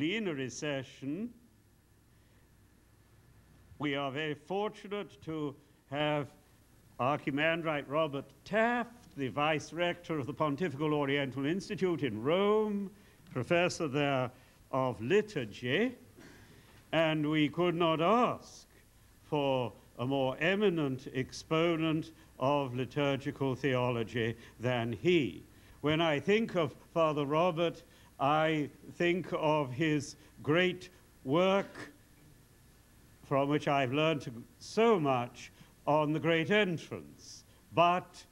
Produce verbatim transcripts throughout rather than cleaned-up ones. plenary session. We are very fortunate to have Archimandrite Robert Taft, the Vice Rector of the Pontifical Oriental Institute in Rome, Professor there of Liturgy, and we could not ask for a more eminent exponent of liturgical theology than he. When I think of Father Robert, I think of his great work, from which I've learned so much, on the Great Entrance. But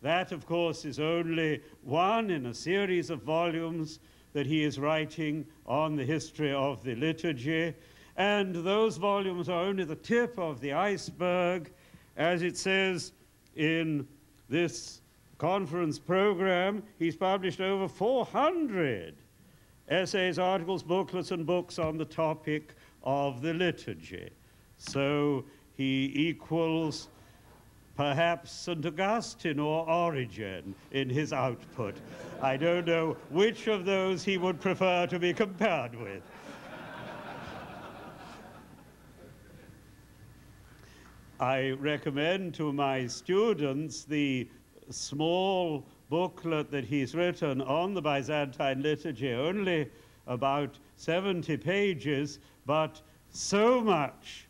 that, of course, is only one in a series of volumes that he is writing on the history of the liturgy. And those volumes are only the tip of the iceberg. As it says in this conference program, he's published over four hundred essays, articles, booklets, and books on the topic of the liturgy. So he equals perhaps Saint Augustine or Origen in his output. I don't know which of those he would prefer to be compared with. I recommend to my students the small booklet that he's written on the Byzantine liturgy, only about seventy pages, but so much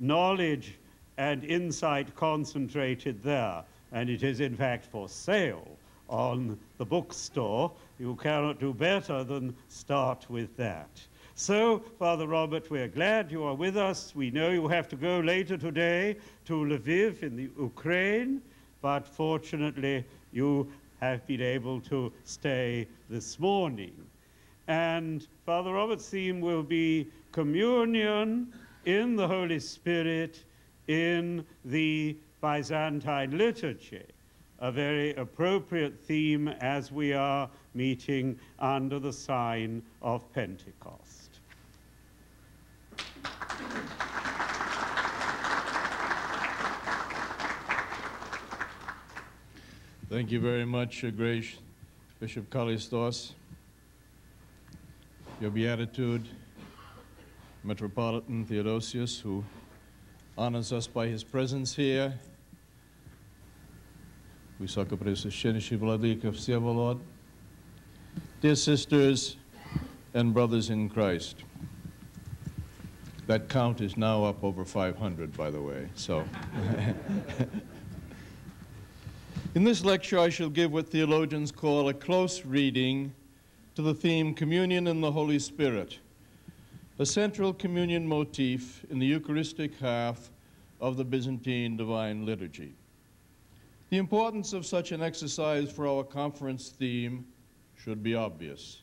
knowledge and insight concentrated there. And it is, in fact, for sale on the bookstore. You cannot do better than start with that. So, Father Robert, we are glad you are with us. We know you have to go later today to Lviv in the Ukraine, but fortunately, you have been able to stay this morning. And Father Robert's theme will be communion in the Holy Spirit in the Byzantine liturgy, a very appropriate theme as we are meeting under the sign of Pentecost. Thank you very much, Your Grace, Bishop Kallistos, Your Beatitude, Metropolitan Theodosius, who honors us by his presence here. Dear sisters and brothers in Christ, that count is now up over five hundred, by the way, so. In this lecture, I shall give what theologians call a close reading to the theme Communion in the Holy Spirit, a central communion motif in the Eucharistic half of the Byzantine Divine Liturgy. The importance of such an exercise for our conference theme should be obvious.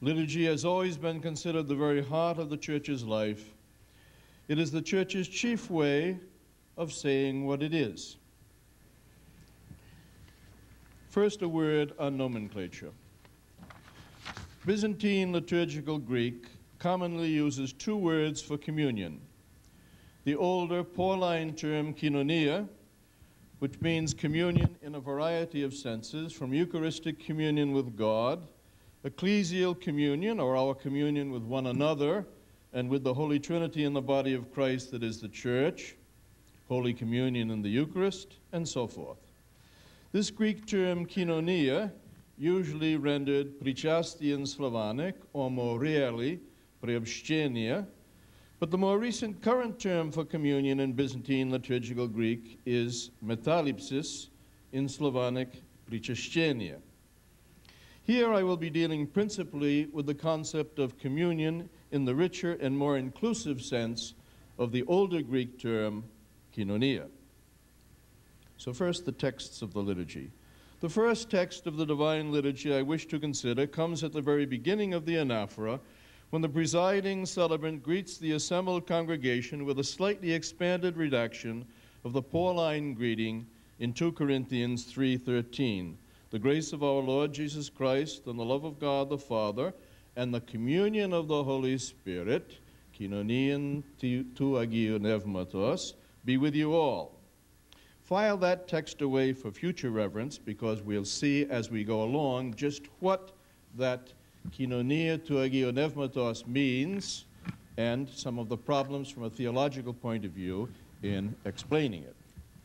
Liturgy has always been considered the very heart of the Church's life. It is the Church's chief way of saying what it is. First, a word on nomenclature. Byzantine liturgical Greek commonly uses two words for communion. The older Pauline term koinonia, which means communion in a variety of senses, from Eucharistic communion with God, ecclesial communion, or our communion with one another and with the Holy Trinity in the body of Christ that is the Church, Holy Communion in the Eucharist, and so forth. This Greek term koinonia, usually rendered prichastia in Slavonic, or more rarely, priobshchenia, but the more recent current term for communion in Byzantine liturgical Greek is metalepsis, in Slavonic, prichashchenie. Here I will be dealing principally with the concept of communion in the richer and more inclusive sense of the older Greek term, koinonia. So first, the texts of the liturgy. The first text of the Divine Liturgy I wish to consider comes at the very beginning of the anaphora, when the presiding celebrant greets the assembled congregation with a slightly expanded redaction of the Pauline greeting in two Corinthians three thirteen, the grace of our Lord Jesus Christ and the love of God the Father and the communion of the Holy Spirit, koinōnian tou Hagiou Pneumatos, be with you all. File that text away for future reference, because we'll see as we go along just what that koinonia tou Hagiou Pneumatos means, and some of the problems from a theological point of view in explaining it.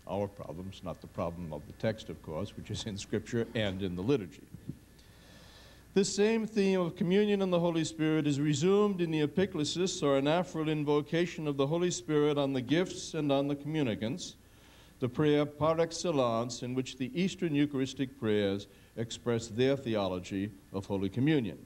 Our problems, not the problem of the text, of course, which is in Scripture and in the liturgy. This same theme of communion and the Holy Spirit is resumed in the epiclesis, or anaphora invocation of the Holy Spirit on the gifts and on the communicants, the prayer par excellence in which the Eastern Eucharistic prayers express their theology of Holy Communion.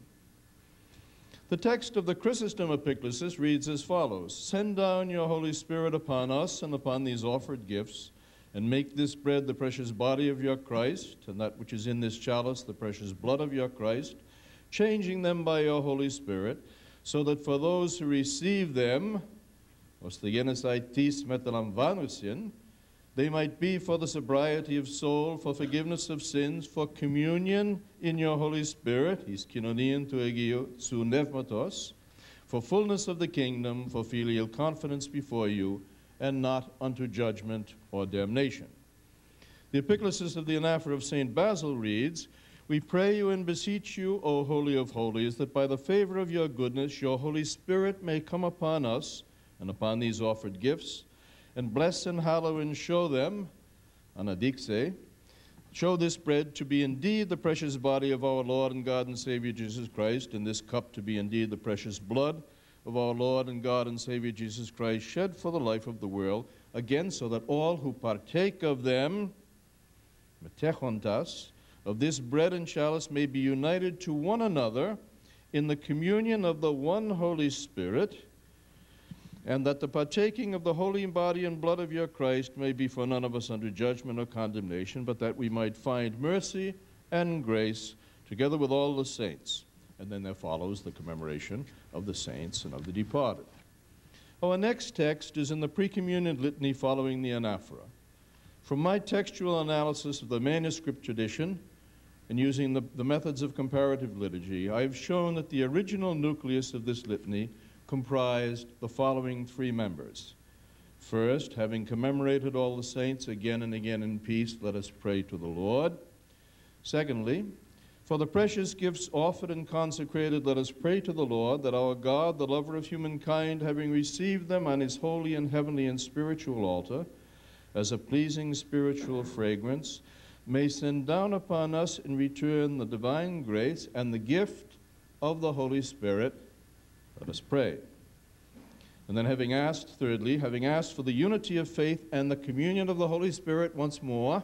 The text of the Chrysostom epiclesis reads as follows: "Send down your Holy Spirit upon us and upon these offered gifts, and make this bread the precious body of your Christ, and that which is in this chalice the precious blood of your Christ, changing them by your Holy Spirit, so that for those who receive them, they might be for the sobriety of soul, for forgiveness of sins, for communion in your Holy Spirit," he's koinōnian tou Hagiou Pneumatos, "for fullness of the kingdom, for filial confidence before you, and not unto judgment or damnation." The epiclesis of the Anaphora of Saint Basil reads, "We pray you and beseech you, O Holy of Holies, that by the favor of your goodness your Holy Spirit may come upon us and upon these offered gifts, and bless and hallow and show them," anadikse, "show this bread to be indeed the precious body of our Lord and God and Savior Jesus Christ, and this cup to be indeed the precious blood of our Lord and God and Savior Jesus Christ, shed for the life of the world, again, so that all who partake of them," metechontas, "of this bread and chalice may be united to one another in the communion of the one Holy Spirit, and that the partaking of the holy body and blood of your Christ may be for none of us under judgment or condemnation, but that we might find mercy and grace together with all the saints." And then there follows the commemoration of the saints and of the departed. Our next text is in the pre-communion litany following the anaphora. From my textual analysis of the manuscript tradition and using the, the methods of comparative liturgy, I have shown that the original nucleus of this litany comprised the following three members. First, having commemorated all the saints again and again in peace, let us pray to the Lord. Secondly, for the precious gifts offered and consecrated, let us pray to the Lord, that our God, the lover of humankind, having received them on his holy and heavenly and spiritual altar, as a pleasing spiritual fragrance, may send down upon us in return the divine grace and the gift of the Holy Spirit. Let us pray. And then having asked, thirdly, having asked for the unity of faith and the communion of the Holy Spirit once more,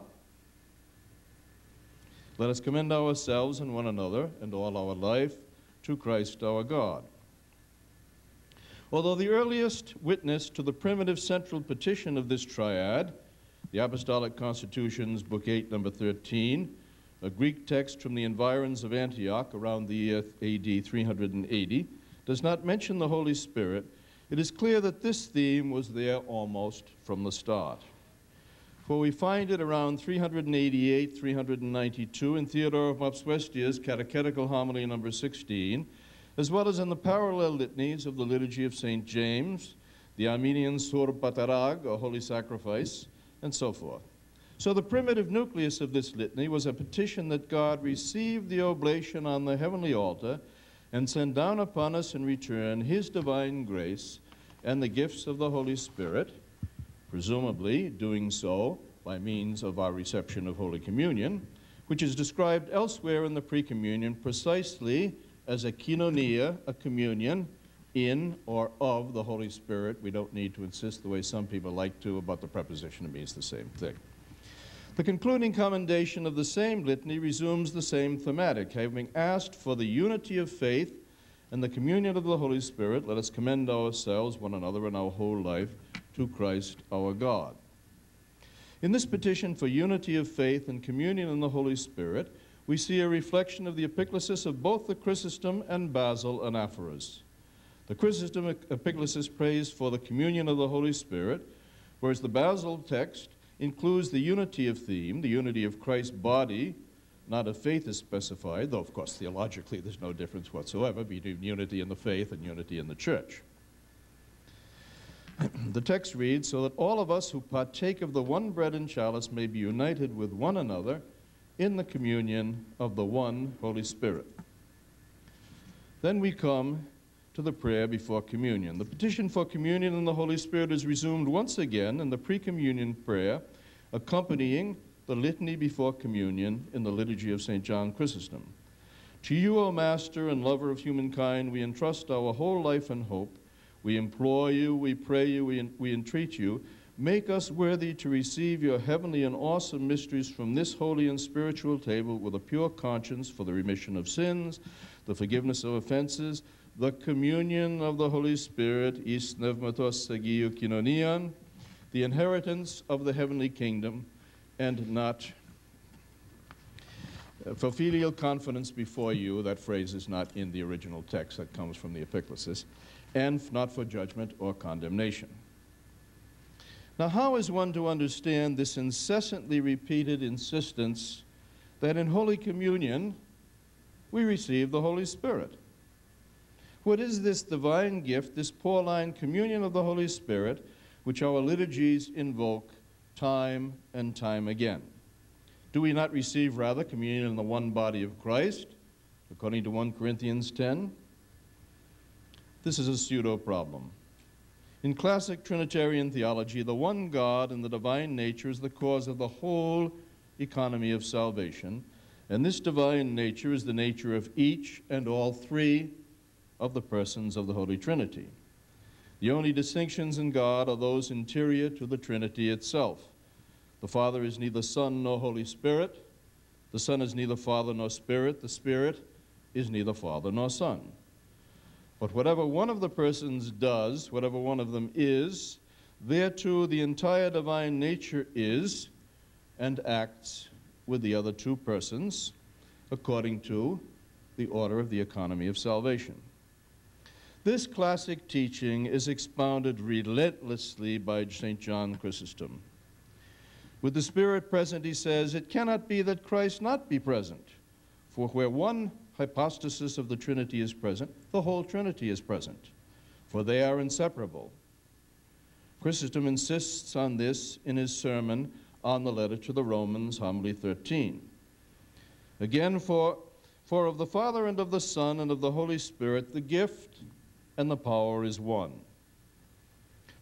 let us commend ourselves and one another and all our life to Christ our God. Although the earliest witness to the primitive central petition of this triad, the Apostolic Constitutions, Book eight, Number thirteen, a Greek text from the environs of Antioch around the year A D three hundred eighty, does not mention the Holy Spirit, it is clear that this theme was there almost from the start. For we find it around three eighty-eight to three ninety-two in Theodore of Mopsuestia's Catechetical Homily number sixteen, as well as in the parallel litanies of the Liturgy of Saint James, the Armenian Sur Patarag, or Holy Sacrifice, and so forth. So the primitive nucleus of this litany was a petition that God receive the oblation on the heavenly altar and send down upon us in return his divine grace and the gifts of the Holy Spirit, presumably doing so by means of our reception of Holy Communion, which is described elsewhere in the pre-communion precisely as a koinonia, a communion in or of the Holy Spirit. We don't need to insist the way some people like to about the preposition, it means the same thing. The concluding commendation of the same litany resumes the same thematic. Having asked for the unity of faith and the communion of the Holy Spirit, let us commend ourselves, one another, and our whole life to Christ our God. In this petition for unity of faith and communion in the Holy Spirit, we see a reflection of the epiclesis of both the Chrysostom and Basil anaphoras. The Chrysostom epiclesis prays for the communion of the Holy Spirit, whereas the Basil text includes the unity of theme, the unity of Christ's body, not of faith is specified, though of course theologically there's no difference whatsoever between unity in the faith and unity in the church. The text reads, "So that all of us who partake of the one bread and chalice may be united with one another in the communion of the one Holy Spirit." Then we come to the prayer before communion. The petition for communion and the Holy Spirit is resumed once again in the pre-communion prayer, accompanying the litany before communion in the Liturgy of Saint John Chrysostom. To you, O Master and lover of humankind, we entrust our whole life and hope. We implore you, we pray you, we, we entreat you. Make us worthy to receive your heavenly and awesome mysteries from this holy and spiritual table with a pure conscience for the remission of sins, the forgiveness of offenses, the communion of the Holy Spirit, is pneumatos hagiou koinōnian, the inheritance of the heavenly kingdom, and not uh, for filial confidence before you. That phrase is not in the original text. That comes from the epiclesis. And not for judgment or condemnation. Now, how is one to understand this incessantly repeated insistence that in Holy Communion we receive the Holy Spirit? What is this divine gift, this Pauline communion of the Holy Spirit, which our liturgies invoke time and time again? Do we not receive, rather, communion in the one body of Christ, according to First Corinthians ten? This is a pseudo-problem. In classic Trinitarian theology, the one God and the divine nature is the cause of the whole economy of salvation, and this divine nature is the nature of each and all three of the persons of the Holy Trinity. The only distinctions in God are those interior to the Trinity itself. The Father is neither Son nor Holy Spirit. The Son is neither Father nor Spirit. The Spirit is neither Father nor Son. But whatever one of the persons does, whatever one of them is, thereto the entire divine nature is and acts with the other two persons according to the order of the economy of salvation. This classic teaching is expounded relentlessly by Saint John Chrysostom. With the Spirit present, he says, it cannot be that Christ not be present, for where one hypostasis of the Trinity is present, the whole Trinity is present, for they are inseparable. Chrysostom insists on this in his sermon on the letter to the Romans, homily thirteen. Again, for, for of the Father and of the Son and of the Holy Spirit, the gift and the power is one.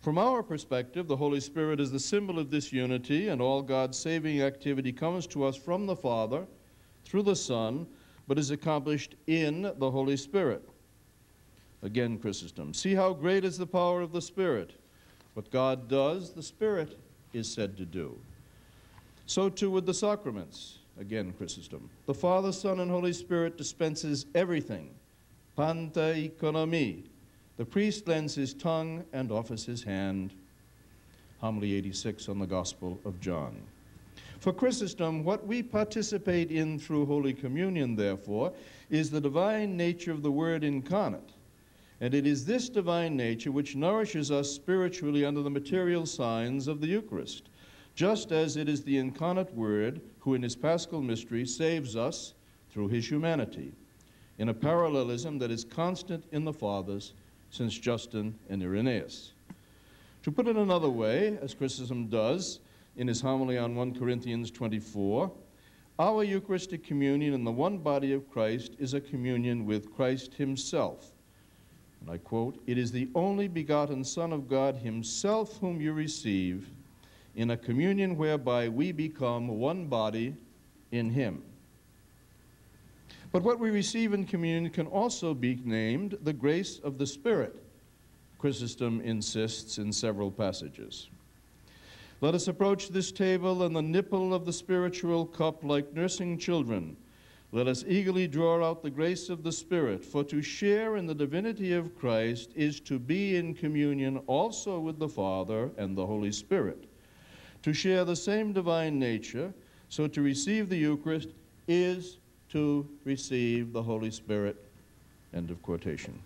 From our perspective, the Holy Spirit is the symbol of this unity, and all God's saving activity comes to us from the Father through the Son, but is accomplished in the Holy Spirit. Again, Chrysostom, see how great is the power of the Spirit. What God does, the Spirit is said to do. So too with the sacraments. Again, Chrysostom, the Father, Son, and Holy Spirit dispenses everything. Panta economi. The priest lends his tongue and offers his hand. Homily eighty-six on the Gospel of John. For Chrysostom, what we participate in through Holy Communion, therefore, is the divine nature of the Word incarnate. And it is this divine nature which nourishes us spiritually under the material signs of the Eucharist, just as it is the incarnate Word who in his paschal mystery saves us through his humanity, in a parallelism that is constant in the Fathers since Justin and Irenaeus. To put it another way, as Chrysostom does, in his homily on First Corinthians twenty-four, our Eucharistic communion in the one body of Christ is a communion with Christ himself. And I quote, it is the only begotten Son of God himself whom you receive in a communion whereby we become one body in him. But what we receive in communion can also be named the grace of the Spirit, Chrysostom insists in several passages. Let us approach this table and the nipple of the spiritual cup like nursing children. Let us eagerly draw out the grace of the Spirit, for to share in the divinity of Christ is to be in communion also with the Father and the Holy Spirit. To share the same divine nature, so to receive the Eucharist is to receive the Holy Spirit. End of quotation.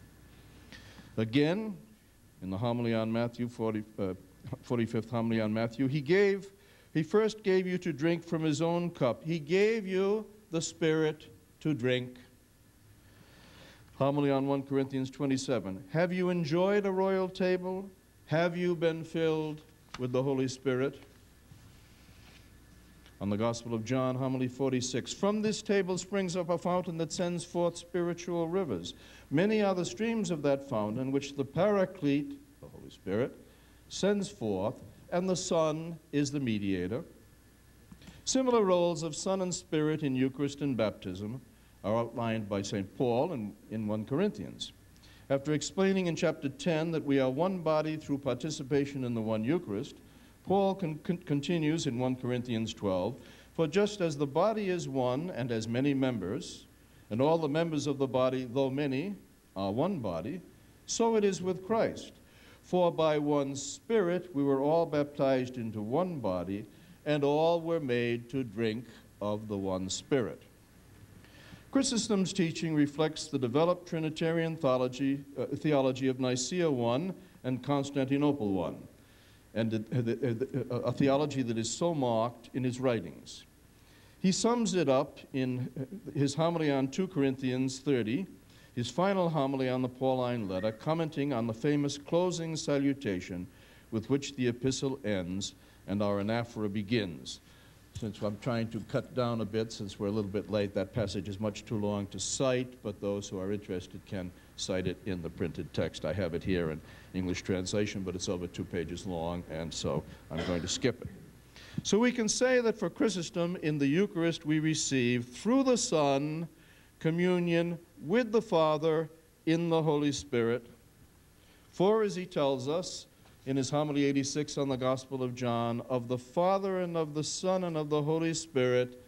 Again, in the homily on Matthew forty, uh, forty-fifth homily on Matthew, he gave, he first gave you to drink from his own cup. He gave you the Spirit to drink. Homily on First Corinthians twenty-seven. Have you enjoyed a royal table? Have you been filled with the Holy Spirit? On the Gospel of John, homily forty-six. From this table springs up a fountain that sends forth spiritual rivers. Many are the streams of that fountain which the Paraclete, the Holy Spirit, sends forth, and the Son is the mediator. Similar roles of Son and Spirit in Eucharist and baptism are outlined by Saint Paul in, in First Corinthians. After explaining in chapter ten that we are one body through participation in the one Eucharist, Paul con con continues in First Corinthians twelve, "For just as the body is one and has many members, and all the members of the body, though many, are one body, so it is with Christ. For by one Spirit we were all baptized into one body, and all were made to drink of the one Spirit." Chrysostom's teaching reflects the developed Trinitarian theology, uh, theology of Nicaea one and Constantinople one, and a, a, a, a theology that is so marked in his writings. He sums it up in his homily on Second Corinthians thirty, his final homily on the Pauline letter, commenting on the famous closing salutation with which the epistle ends and our anaphora begins. Since I'm trying to cut down a bit, since we're a little bit late, that passage is much too long to cite, but those who are interested can cite it in the printed text. I have it here in English translation, but it's over two pages long, and so I'm going to skip it. So we can say that for Chrysostom, in the Eucharist we receive, through the Son, communion with the Father in the Holy Spirit. For, as he tells us, in his homily eighty-six on the Gospel of John, of the Father and of the Son and of the Holy Spirit,